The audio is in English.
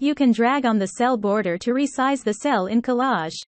You can drag on the cell border to resize the cell in collage.